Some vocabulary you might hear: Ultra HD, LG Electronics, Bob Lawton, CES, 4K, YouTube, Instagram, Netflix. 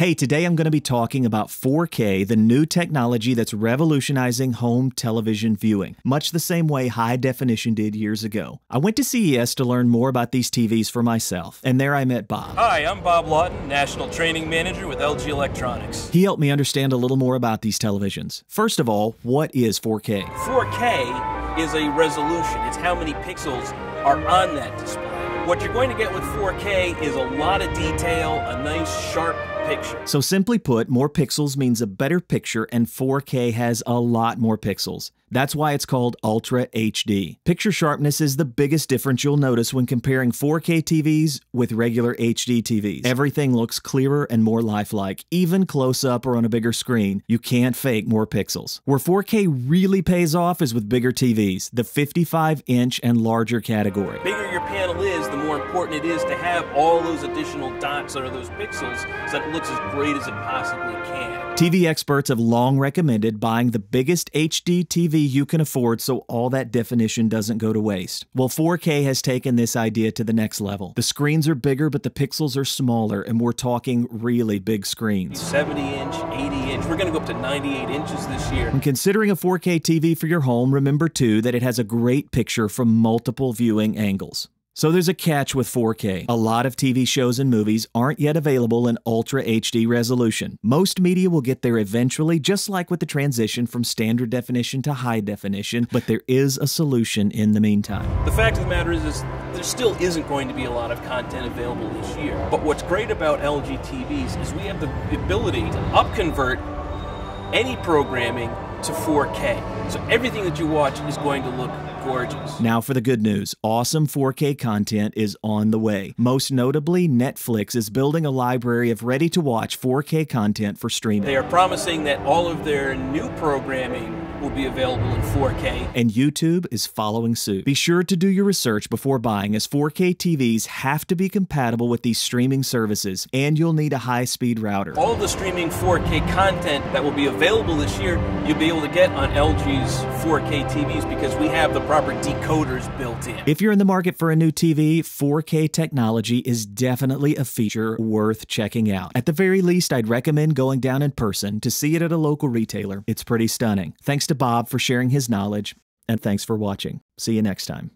Hey, today I'm going to be talking about 4K, the new technology that's revolutionizing home television viewing, much the same way high definition did years ago. I went to CES to learn more about these TVs for myself, and there I met Bob. Hi, I'm Bob Lawton, National Training Manager with LG Electronics. He helped me understand a little more about these televisions. First of all, what is 4K? 4K is a resolution. It's how many pixels are on that display. What you're going to get with 4K is a lot of detail, a nice, sharp picture. So simply put, more pixels means a better picture, and 4K has a lot more pixels. That's why it's called Ultra HD. Picture sharpness is the biggest difference you'll notice when comparing 4K TVs with regular HD TVs. Everything looks clearer and more lifelike. Even close up or on a bigger screen, you can't fake more pixels. Where 4K really pays off is with bigger TVs, the 55-inch and larger category. The bigger your panel is, the more important it is to have all those additional dots under those pixels so that it looks as great as it possibly can. TV experts have long recommended buying the biggest HD TV you can afford so all that definition doesn't go to waste. Well, 4K has taken this idea to the next level. The screens are bigger, but the pixels are smaller, and we're talking really big screens. 70-inch, 80-inch, we're going to go up to 98 inches this year. When considering a 4K TV for your home, remember too that it has a great picture from multiple viewing angles. So there's a catch with 4K. A lot of TV shows and movies aren't yet available in Ultra HD resolution. Most media will get there eventually, just like with the transition from standard definition to high definition, but there is a solution in the meantime. The fact of the matter is there still isn't going to be a lot of content available this year. But what's great about LG TVs is we have the ability to upconvert any programming to 4K. So everything that you watch is going to look gorgeous. Now for the good news. Awesome 4K content is on the way. Most notably, Netflix is building a library of ready-to-watch 4K content for streaming. They are promising that all of their new programming will be available in 4K. And YouTube is following suit. Be sure to do your research before buying, as 4K TVs have to be compatible with these streaming services, and you'll need a high-speed router. All the streaming 4K content that will be available this year, you'll be able to get on LG's 4K TVs because we have the proper decoders built in. If you're in the market for a new TV, 4K technology is definitely a feature worth checking out. At the very least, I'd recommend going down in person to see it at a local retailer. It's pretty stunning. Thanks to Bob for sharing his knowledge, and thanks for watching. See you next time.